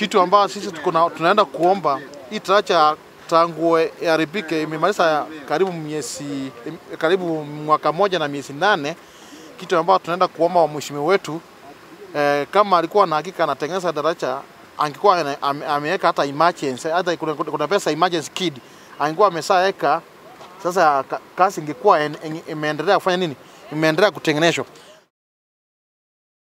kitu ambayo sisi tunaenda kuomba hii tracha tangu yaribike imemaliza karibu mwaka moja na miezi 8. Kitu ambayo tunaenda kuomba wa mheshimiwa wetu kama alikuwa na hakika anatengeneza daraja angekuwa ameweka hata emergency, hata kuna pesa emergency kid angekuwa amesaweka, sasa kazi ingekuwa imeendelea kufanya nini, imeendelea kutengenezwa.